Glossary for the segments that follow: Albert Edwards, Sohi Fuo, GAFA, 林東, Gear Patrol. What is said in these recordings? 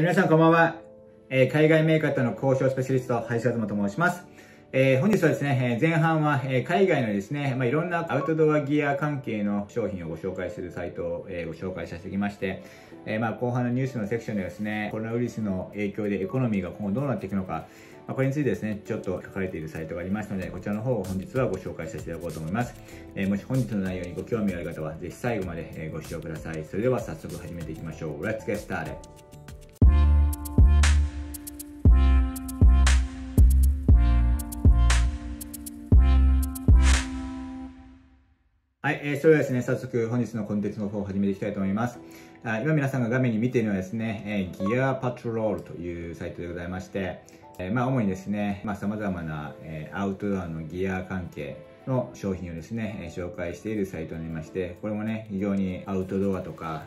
皆さんこんばんは。海外メーカーとの交渉スペシャリスト、林東と申します。本日はですね、前半は海外のですね、いろんなアウトドアギア関係の商品をご紹介するサイトをご紹介させてきまして、後半のニュースのセクションではですね、コロナウイルスの影響でエコノミーが今後どうなっていくのか、これについてですね、ちょっと書かれているサイトがありますので、こちらの方を本日はご紹介させていただこうと思います。もし本日の内容にご興味がある方は、ぜひ最後までご視聴ください。それでは早速始めていきましょう。Let's get started!はい、それではですね、早速本日のコンテンツの方を始めていきたいと思います。今皆さんが画面に見ているのはですね、ギアパトロールというサイトでございまして、主にですね、様々なアウトドアのギア関係の商品をですね、紹介しているサイトになりまして、これもね、非常にアウトドアとか、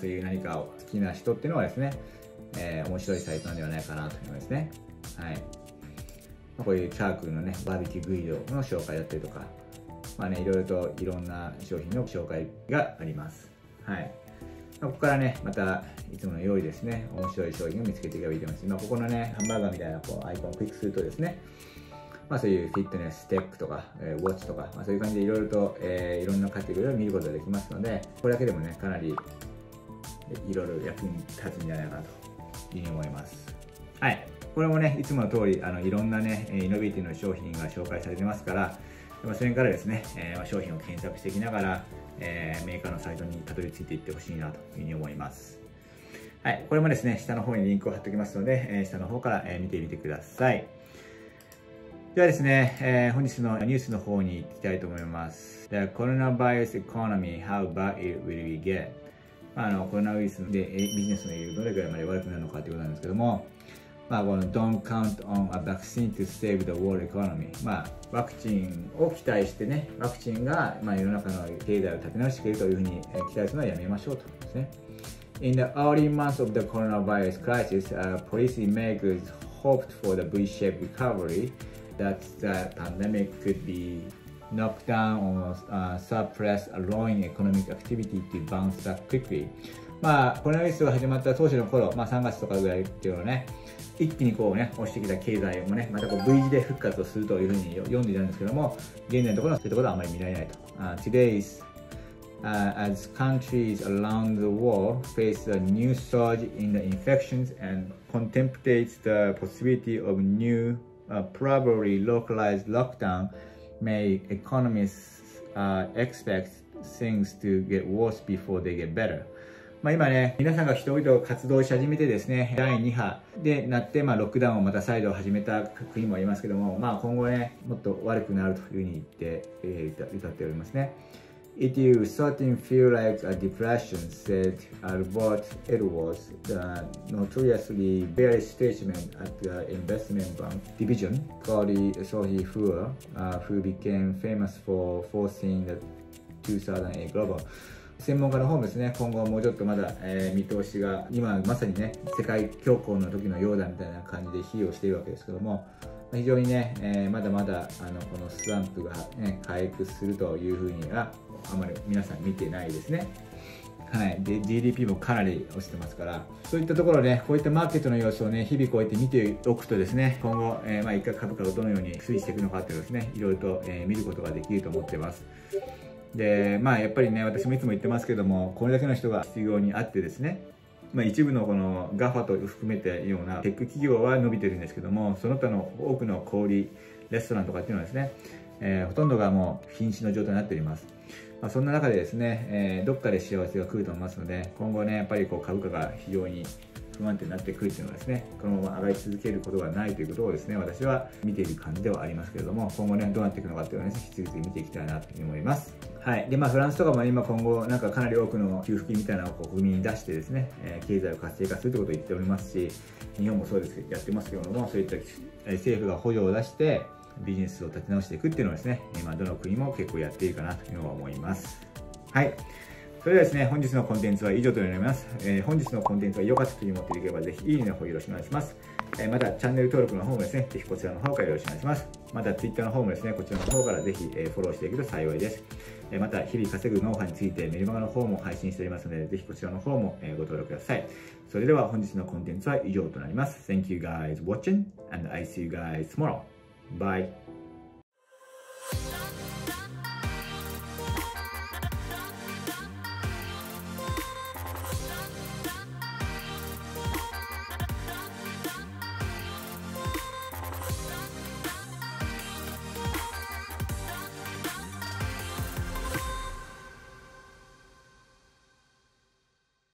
そういう何かを好きな人っていうのはですね、面白いサイトなんではないかなと思いますね。はい。こういうチャークのね、バーベキューグリルの紹介だったりとか、いろいろといろんな商品の紹介があります。はい。ここからね、またいつもの用意ですね、面白い商品を見つけていけばいいと思います。ここのね、ハンバーガーみたいなこうアイコンをクリックするとですね、そういうフィットネス、ステックとか、ウォッチとか、そういう感じでいろいろと、いろんなカテゴリーを見ることができますので、これだけでもね、かなりいろいろ役に立つんじゃないかなというふうに思います。はい。これもね、いつもの通り、いろんなね、イノベーティブな商品が紹介されてますから、それからですね、商品を検索していきながら、メーカーのサイトにたどり着いていってほしいなというふうに思います。はい、これもですね、下の方にリンクを貼っておきますので、下の方から見てみてください。ではですね、本日のニュースの方に行きたいと思います。The Coronavirus Economy, How Bad It Will Get。コロナウイルスでビジネスの影響がどれぐらいまで悪くなるのかということなんですけども、この Don't count on a vaccine to save the world economy。ワクチンを期待してね、ワクチンが世の中の経済を立て直してくれるというふうに期待するのはやめましょうということですね。In the early months of the coronavirus crisis, policy makers hoped for the V-shaped recovery that the pandemic could be knocked down or suppressed, allowing economic activity to bounce back quickly。コロナウイルスが始まった当初の頃、3月とかぐらいっていうのはね、一気にこうね、落ちてきた経済もね、またこう V 字で復活をするというふうに読んでいたんですけども、現在のところはそういうところはあまり見られないと。Today's as countries around the world face a new surge in the infections and contemplates the possibility of new, probably localized lockdown, may economists expect things to get worse before they get better。今ね、皆さんが人々活動し始めてですね、第2波でなって、ロックダウンをまた再度始めた国もありますけども、今後ね、もっと悪くなるというふうに言って、歌っておりますね。If you certainly feel like a depression, said Albert Edwards, the notoriously bearish statement at the investment bank division called Sohi Fuo, who became famous for forcing the 2008 global.専門家の方もですね、今後もうちょっとまだ、見通しが、今まさにね、世界恐慌の時のようだみたいな感じで比喩をしているわけですけども、非常にね、まだまだこのスランプが、ね、回復するというふうには、あまり皆さん見てないですね。はい、で GDP もかなり落ちてますから、そういったところね、こういったマーケットの様子をね、日々こうやって見ておくとですね、今後、一回株価がどのように推移していくのかっていうのをですね、いろいろと、見ることができると思ってます。でやっぱりね、私もいつも言ってますけども、これだけの人が失業にあってですね、一部のこの GAFA と含めたようなテック企業は伸びてるんですけども、その他の多くの小売レストランとかっていうのはですね、ほとんどがもう瀕死の状態になっております。そんな中でですね、どっかで幸せが来ると思いますので、今後ね、やっぱりこう株価が非常に不安定になってくるっていうのはですね、このまま上がり続けることがないということをですね、私は見ている感じではありますけれども、今後ね、どうなっていくのかっていうのをね、引き続き見ていきたいなというふうに思います。はい。で、フランスとかも今今後、なんかかなり多くの給付金みたいなのを国民に出してですね、経済を活性化するということを言っておりますし、日本もそうですけど、やってますけれども、そういった政府が補助を出して、ビジネスを立て直していくっていうのはですね、今どの国も結構やっているかなというのは思います。はい。それではですね、本日のコンテンツは以上となります。本日のコンテンツが良かったと思っていれば、ぜひいいねの方よろしくお願いします。また、チャンネル登録の方もですね、ぜひこちらの方からよろしくお願いします。また、Twitter の方もですね、こちらの方からぜひフォローしていけると幸いです。また、日々稼ぐノウハウについてメルマガの方も配信しておりますので、ぜひこちらの方もご登録ください。それでは、本日のコンテンツは以上となります。Thank you guys for watching, and I see you guys tomorrow. Bye!